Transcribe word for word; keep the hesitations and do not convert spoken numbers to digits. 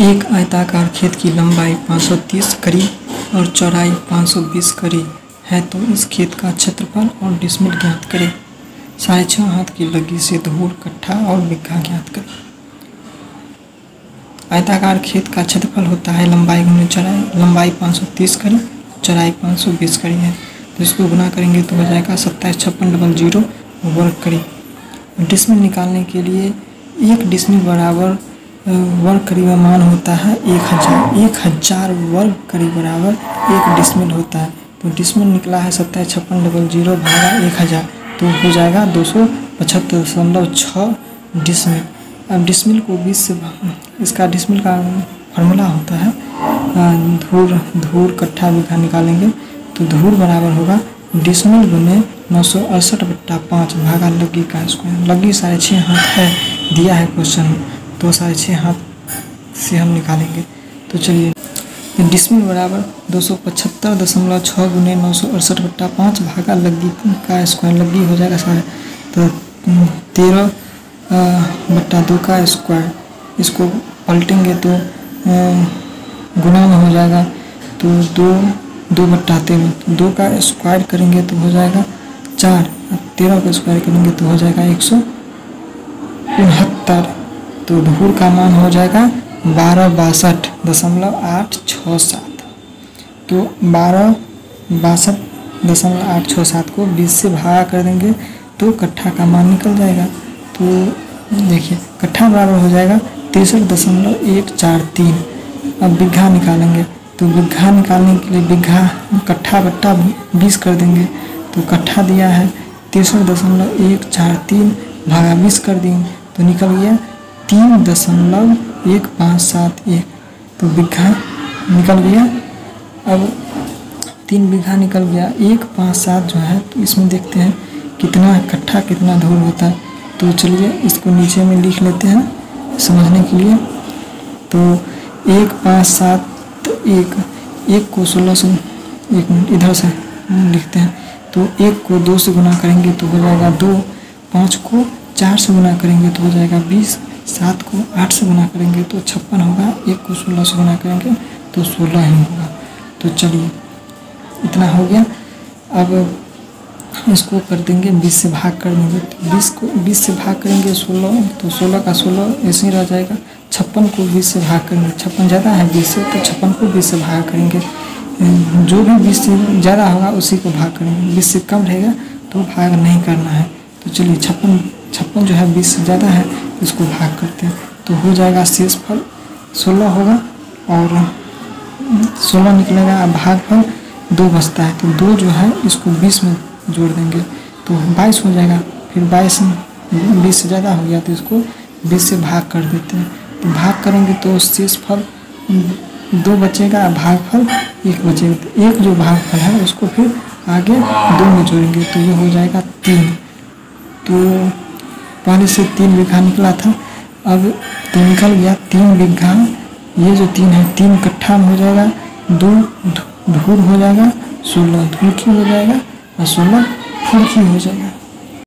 एक आयताकार खेत की लंबाई पाँच सौ तीस करी और चौड़ाई पाँच सौ बीस करी है तो इस खेत का क्षेत्रफल और डिसमिल ज्ञात करें। साढ़े छः हाथ की लगी से धुर, कट्ठा और बीघा ज्ञात करें। आयताकार खेत का क्षेत्रफल होता है लंबाई गुने चौड़ाई। लंबाई पाँच सौ तीस करी, चौड़ाई पाँच सौ बीस करी है तो इसको गुना करेंगे तो हो जाएगा सत्ताईस छप्पन डबल जीरो वर्ग करी। डिसमिल निकालने के लिए एक डिसमिल बराबर वर्ग करीब मान होता है एक हज़ार। एक हज़ार वर्ग करीब बराबर एक डिसमिल होता है तो डिसमिल निकला है सत्ताईस छप्पन डबल जीरो भागा एक हज़ार तो हो जाएगा दो सौ पचहत्तर दशमलव छः डिसमिल। अब डिसमिल को बीस से इसका डिसमिल का फार्मूला होता है धूर धूर कट्ठा बीघा निकालेंगे तो धूर बराबर होगा डिसमिल गुने नौ सौ अड़सठ बट्टा पाँच भागा लगी का स्क्वायर। लगी साढ़े छः हाथ है दिया है क्वेश्चन में तो साढ़े छः हाथ से हम निकालेंगे। तो चलिए डिसमिल बराबर दो सौ पचहत्तर दशमलव छः गुने नौ सौ अड़सठ बट्टा पाँच भागा लगी का स्क्वायर। लगी हो जाएगा साढ़े तो तेरह बट्टा दो का स्क्वायर। इसको पलटेंगे तो गुना में हो जाएगा तो दो दो बट्टा तेरह। दो का स्क्वायर करेंगे तो हो जाएगा चार, तेरह का स्क्वायर करेंगे तो हो जाएगा एक सौ उनहत्तर। तो धूर का मान हो जाएगा बारह बासठ दशमलव आठ छः सात। तो बारह बासठ दशमलव आठ छः सात को बीस से भागा कर देंगे तो कट्ठा का मान निकल जाएगा। तो देखिए कट्ठा बराबर हो जाएगा तिरसठ दशमलव एक चार तीन। अब बीघा निकालेंगे तो बीघा निकालने के लिए बीघा कट्ठा बट्टा बीस कर देंगे तो कट्ठा दिया है तिरसठ दशमलव एक चार तीन भागा बीस कर देंगे तो निकल गया तीन दशमलव एक पाँच सात एक। तो बीघा निकल गया। अब तीन बीघा निकल गया एक पाँच सात जो है तो इसमें देखते हैं कितना कट्ठा कितना धूर होता है। तो चलिए इसको नीचे में लिख लेते हैं समझने के लिए। तो एक पाँच सात एक, एक को सोलह से एक मिनट इधर से लिखते हैं तो एक को दो से गुना करेंगे तो हो जाएगा दो। पाँच को चार से गुना करेंगे तो हो जाएगा बीस। सात को आठ से गुना करेंगे तो छप्पन होगा। एक को सोलह से गुना करेंगे तो सोलह ही होगा। तो चलिए इतना हो गया। अब इसको कर देंगे बीस से भाग कर देंगे तो बीस को बीस से भाग करेंगे सोलह तो सोलह का सोलह ऐसे ही रह जाएगा। छप्पन को बीस से भाग करेंगे, छप्पन ज़्यादा है बीस से तो छप्पन को बीस से भाग करेंगे। जो भी बीस से ज़्यादा होगा उसी को भाग करेंगे, बीस से कम रहेगा तो भाग नहीं करना है। तो चलिए छप्पन छप्पन जो है बीस से ज़्यादा है इसको भाग करते हैं तो हो जाएगा शेष फल सोलह होगा और सोलह निकलेगा। अब भागफल दो बचता है तो दो जो है इसको बीस में जोड़ देंगे तो बाईस हो जाएगा। फिर बाईस बीस से ज़्यादा हो गया तो इसको बीस से भाग कर देते हैं तो भाग करेंगे तो शेष फल दो बचेगा, भागफल एक बचेगा। तो एक जो भागफल है उसको फिर आगे दो में जोड़ेंगे तो ये हो जाएगा तीन। तो पहले से तीन बीघा निकला था अब तो निकल गया तीन बीघा। ये जो तीन है तीन कट्ठा में हो जाएगा, दो धूर हो जाएगा, सोलह धूर की हो जाएगा और सोलह फुर की हो जाएगा।